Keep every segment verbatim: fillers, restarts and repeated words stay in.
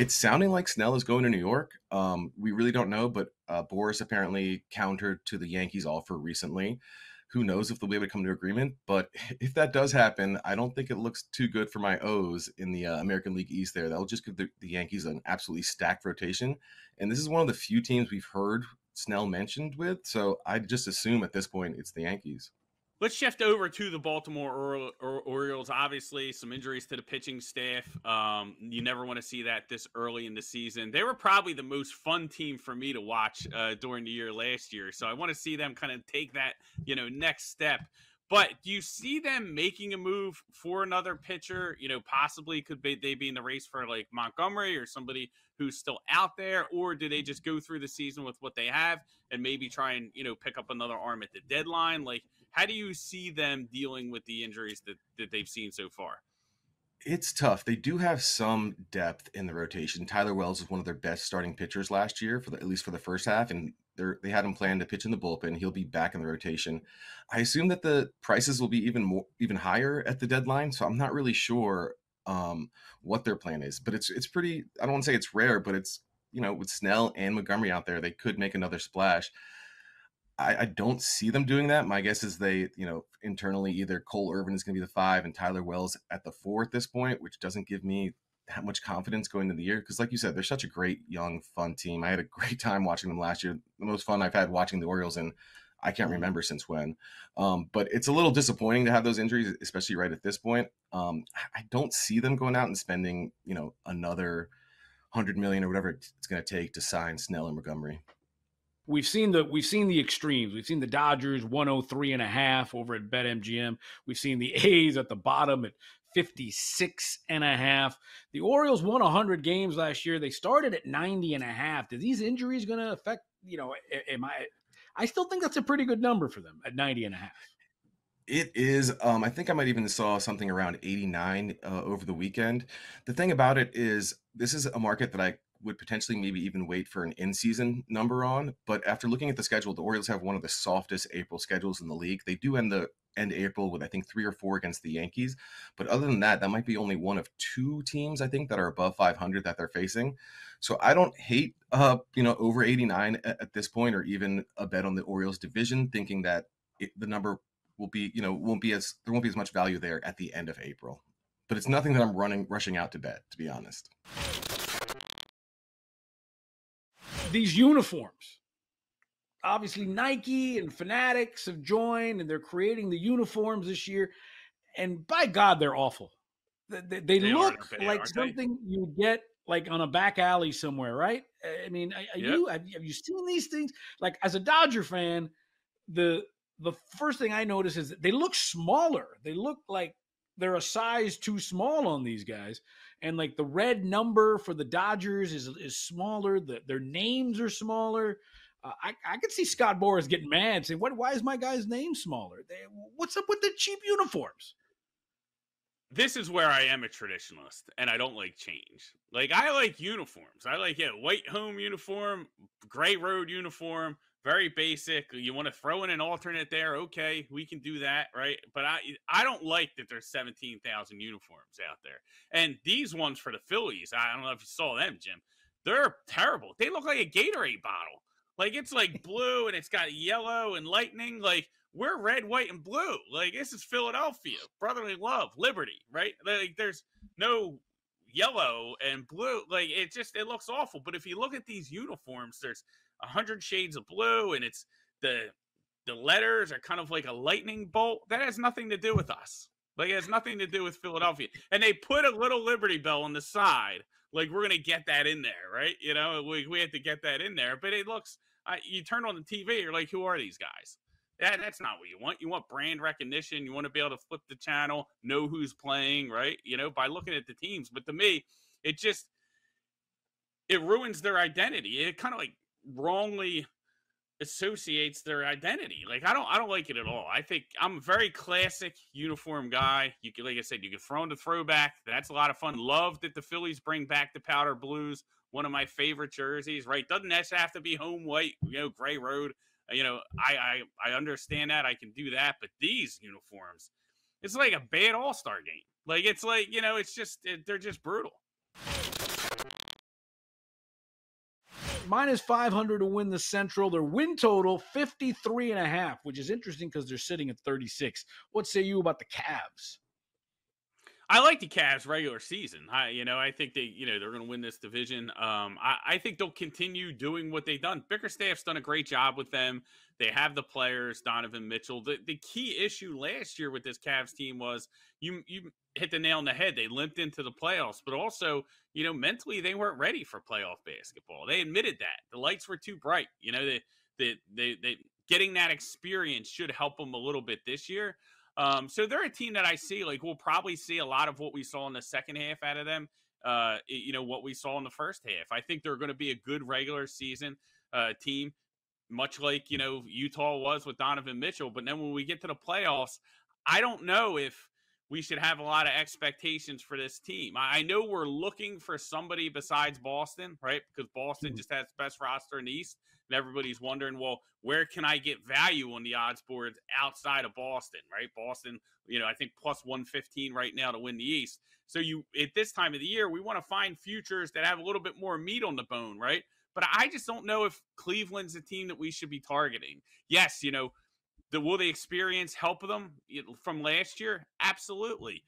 It's sounding like Snell is going to New York. Um, we really don't know, but uh, Boris apparently countered to the Yankees offer recently. Who knows if they'll be able to come to agreement? But if that does happen, I don't think it looks too good for my O's in the uh, American League East there. That'll just give the, the Yankees an absolutely stacked rotation. And this is one of the few teams we've heard Snell mentioned with. So I just assume at this point it's the Yankees. Let's shift over to the Baltimore Orioles. Obviously, some injuries to the pitching staff. Um, you never want to see that this early in the season. They were probably the most fun team for me to watch uh, during the year last year. So I want to see them kind of take that, you know, next step. But do you see them making a move for another pitcher? You know, possibly could be, they be in the race for like Montgomery or somebody who's still out there? Or do they just go through the season with what they have and maybe try and, you know, pick up another arm at the deadline? Like, how do you see them dealing with the injuries that, that they've seen so far? It's tough. They do have some depth in the rotation. Tyler Wells was one of their best starting pitchers last year, for the, at least for the first half, and they had him planned to pitch in the bullpen. He'll be back in the rotation. I assume that the prices will be even more, even higher at the deadline, so I'm not really sure um, what their plan is. But it's it's pretty. I don't want to say it's rare, but it's, you know, with Snell and Montgomery out there, they could make another splash. I don't see them doing that. My guess is they, you know, internally either Cole Irvin is going to be the five and Tyler Wells at the four at this point, which doesn't give me that much confidence going into the year. Because like you said, they're such a great, young, fun team. I had a great time watching them last year. The most fun I've had watching the Orioles, and I can't remember since when. Um, but it's a little disappointing to have those injuries, especially right at this point. Um, I don't see them going out and spending, you know, another one hundred million dollars or whatever it's going to take to sign Snell and Montgomery. We've seen the we've seen the extremes. We've seen the Dodgers one oh three and a half over at BetMGM. We've seen the A's at the bottom at fifty-six and a half. The Orioles won one hundred games last year. They started at ninety and a half. Do these injuries going to affect, you know, am I I still think that's a pretty good number for them at ninety and a half. It is. Um, I think I might even saw something around eighty-nine uh, over the weekend. The thing about it is, this is a market that I would potentially maybe even wait for an in-season number on. But after looking at the schedule, the Orioles have one of the softest April schedules in the league. They do end the end April with, I think, three or four against the Yankees. But other than that, that might be only one of two teams, I think, that are above five hundred that they're facing. So I don't hate, uh, you know, over eighty-nine at, at this point, or even a bet on the Orioles division, thinking that it, the number will be, you know, won't be as, there won't be as much value there at the end of April. But it's nothing that I'm running, rushing out to bet, to be honest. These uniforms, obviously Nike and Fanatics have joined, and they're creating the uniforms this year. And by God, they're awful. They, they, they, they look are, they like are, something they? you get like on a back alley somewhere, right? I mean, are yep. you have, have you seen these things? Like, as a Dodger fan, the the first thing I notice is that they look smaller. They look like they're a size too small on these guys. And like the red number for the Dodgers is is smaller. The, their names are smaller. Uh, I, I could see Scott Boras getting mad and saying, "What? Why is my guy's name smaller? They, what's up with the cheap uniforms?" This is where I am a traditionalist, and I don't like change. Like, I like uniforms. I like yeah, white home uniform, gray road uniform, very basic. You want to throw in an alternate there, okay, we can do that, right? But I I don't like that there's seventeen thousand uniforms out there. And these ones for the Phillies, I don't know if you saw them, Jim. They're terrible. They look like a Gatorade bottle. Like, it's like blue, and it's got yellow and lightning. Like, we're red, white, and blue. Like, this is Philadelphia, brotherly love, liberty, right? Like, there's no yellow and blue. Like, it just, it looks awful. But if you look at these uniforms, there's a hundred shades of blue, and it's the the letters are kind of like a lightning bolt. That has nothing to do with us. Like, it has nothing to do with Philadelphia. And they put a little Liberty Bell on the side. Like, we're gonna get that in there, right? You know, we we had to get that in there. But it looks, I, you turn on the T V, you're like, who are these guys? That that's not what you want. You want brand recognition. You want to be able to flip the channel, know who's playing, right? You know, by looking at the teams. But to me, it just it ruins their identity. It kind of like wrongly associates their identity. Like, I don't, I don't like it at all. I think I'm a very classic uniform guy. You can, like I said, you can throw in the throwback. That's a lot of fun. Love that the Phillies bring back the powder blues. One of my favorite jerseys, right? Doesn't that have to be home white, you know, gray road? You know, I, I, I understand that. I can do that. But these uniforms, it's like a bad all-star game. Like, it's like, you know, it's just, it, they're just brutal. minus five hundred to win the Central. Their win total, fifty-three and a half, which is interesting because they're sitting at thirty-six. What say you about the Cavs? I like the Cavs regular season. I, you know, I think they, you know, they're going to win this division. Um, I, I think they'll continue doing what they've done. Bickerstaff's done a great job with them. They have the players, Donovan Mitchell. The, the key issue last year with this Cavs team was you, you hit the nail on the head. They limped into the playoffs, but also, you know, mentally they weren't ready for playoff basketball. They admitted that the lights were too bright. You know, they, they, they, they getting that experience should help them a little bit this year. Um, so they're a team that I see, like, we'll probably see a lot of what we saw in the second half out of them, uh, you know, what we saw in the first half. I think they're going to be a good regular season uh, team, much like, you know, Utah was with Donovan Mitchell. But then when we get to the playoffs, I don't know if we should have a lot of expectations for this team. I know we're looking for somebody besides Boston, right? Because Boston just has the best roster in the East, and everybody's wondering, well, where can I get value on the odds boards outside of Boston, right? Boston, you know, I think plus one fifteen right now to win the East. So you, at this time of the year, we want to find futures that have a little bit more meat on the bone, right? But I just don't know if Cleveland's a team that we should be targeting. Yes, you know, The, will the experience help them from last year? Absolutely.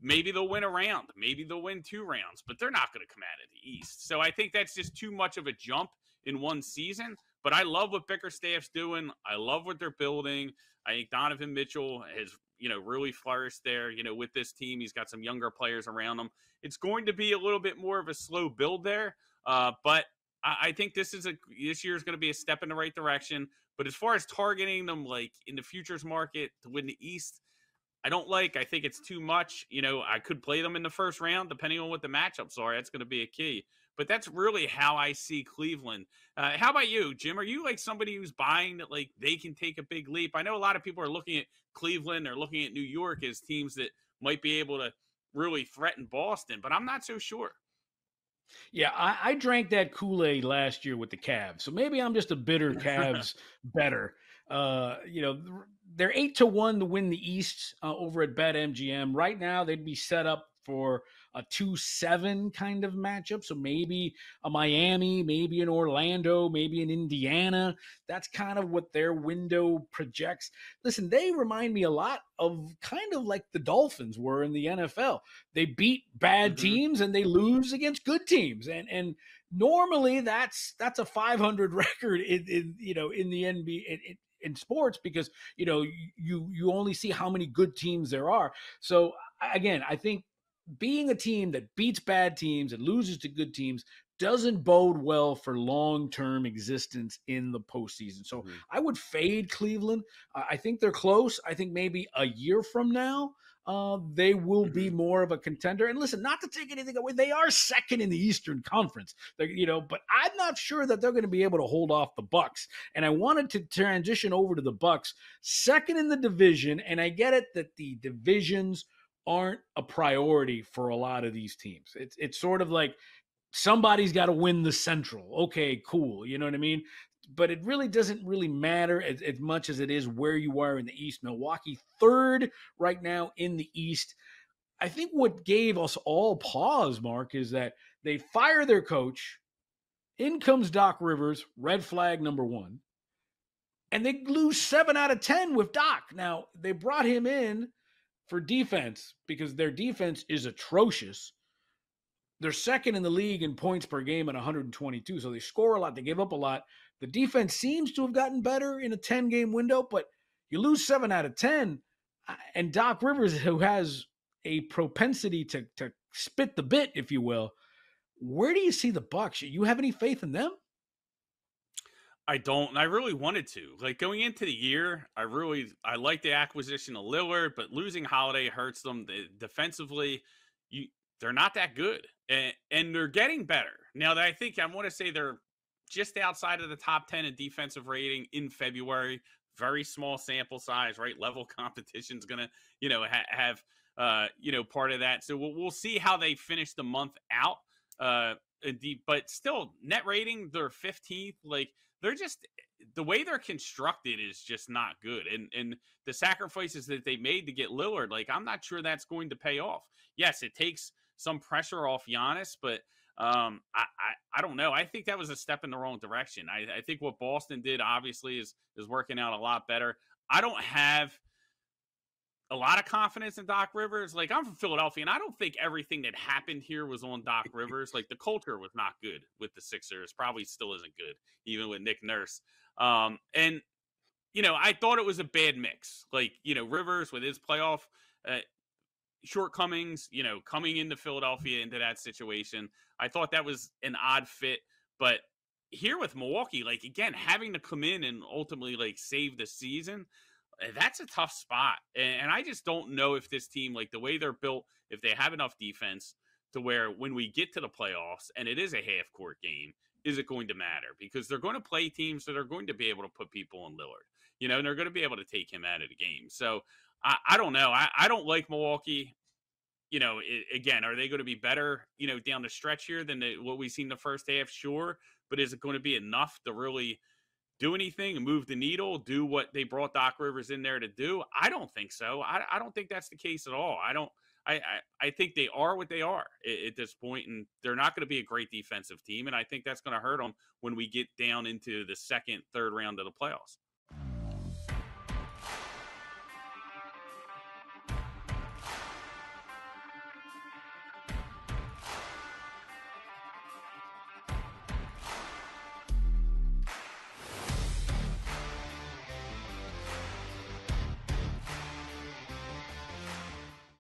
Maybe they'll win a round. Maybe they'll win two rounds, but they're not going to come out of the East. So I think that's just too much of a jump in one season. But I love what Bickerstaff's doing. I love what they're building. I think Donovan Mitchell has, you know, really flourished there, you know, with this team. He's got some younger players around him. It's going to be a little bit more of a slow build there, uh, but I think this is a this year is going to be a step in the right direction. But as far as targeting them, like in the futures market to win the East, I don't like. I think it's too much. You know, I could play them in the first round, depending on what the matchups are. That's going to be a key. But that's really how I see Cleveland. Uh, how about you, Jim? Are you like somebody who's buying that like they can take a big leap? I know a lot of people are looking at Cleveland or looking at New York as teams that might be able to really threaten Boston, but I'm not so sure. Yeah, I, I drank that Kool-Aid last year with the Cavs, so maybe I'm just a bitter Cavs better. Uh, you know, they're eight to one to win the East uh, over at BetMGM. Right now, they'd be set up for a two seven kind of matchup, so maybe a Miami, maybe an Orlando, maybe an Indiana. That's kind of what their window projects. Listen, they remind me a lot of kind of like the Dolphins were in the N F L. They beat bad teams and they lose against good teams, and and normally that's that's a five hundred record in, in you know in the N B A. It, it, in sports, because, you know, you you only see how many good teams there are. So again, I think being a team that beats bad teams and loses to good teams doesn't bode well for long-term existence in the postseason. So mm-hmm. I would fade Cleveland. Uh, I think they're close. I think maybe a year from now, uh, they will mm-hmm. be more of a contender. And listen, not to take anything away, they are second in the Eastern Conference. They're, you know, but I'm not sure that they're going to be able to hold off the Bucs. And I wanted to transition over to the Bucs, second in the division. And I get it that the divisions aren't a priority for a lot of these teams. It's it's sort of like somebody's got to win the Central. Okay, cool. You know what I mean? But it really doesn't really matter as, as much as it is where you are in the East. Milwaukee third right now in the East. I think what gave us all pause, Mark, is that they fire their coach. In comes Doc Rivers, red flag number one. And they lose seven out of ten with Doc. Now, they brought him in for defense, because their defense is atrocious. They're second in the league in points per game at one hundred twenty-two, so they score a lot. They give up a lot. The defense seems to have gotten better in a ten-game window, but you lose seven out of ten, and Doc Rivers, who has a propensity to, to spit the bit, if you will, where do you see the Bucs? You have any faith in them? I don't, and I really wanted to. Like, going into the year, I really, I like the acquisition of Lillard, but losing Holiday hurts them. They, defensively, you, they're not that good, and, and they're getting better. Now, that I think, I want to say they're just outside of the top ten in defensive rating in February. Very small sample size, right? Level competition is going to, you know, ha- have, uh, you know, part of that. So we'll, we'll see how they finish the month out. Uh, but still, net rating, they're fifteenth. Like, they're just, the way they're constructed is just not good. And and the sacrifices that they made to get Lillard, like, I'm not sure that's going to pay off. Yes, it takes some pressure off Giannis, but Um, I, I, I don't know. I think that was a step in the wrong direction. I, I think what Boston did, obviously, is is working out a lot better. I don't have a lot of confidence in Doc Rivers. Like, I'm from Philadelphia, and I don't think everything that happened here was on Doc Rivers. Like, the culture was not good with the Sixers. Probably still isn't good, even with Nick Nurse. Um, and, you know, I thought it was a bad mix. Like, you know, Rivers with his playoff uh, shortcomings, you know, coming into Philadelphia into that situation. I thought that was an odd fit. But here with Milwaukee, like, again, having to come in and ultimately, like, save the season, that's a tough spot. And I just don't know if this team, like, the way they're built, if they have enough defense to where when we get to the playoffs and it is a half-court game, is it going to matter? Because they're going to play teams that are going to be able to put people on Lillard, you know, and they're going to be able to take him out of the game. So I, I don't know. I, I don't like Milwaukee. You know, it, again, are they going to be better, you know, down the stretch here than the, what we've seen the first half? Sure. But is it going to be enough to really do anything, move the needle, do what they brought Doc Rivers in there to do? I don't think so. I, I don't think that's the case at all. I don't. I, I, I think they are what they are at, at this point, and they're not going to be a great defensive team, and I think that's going to hurt them when we get down into the second, third round of the playoffs.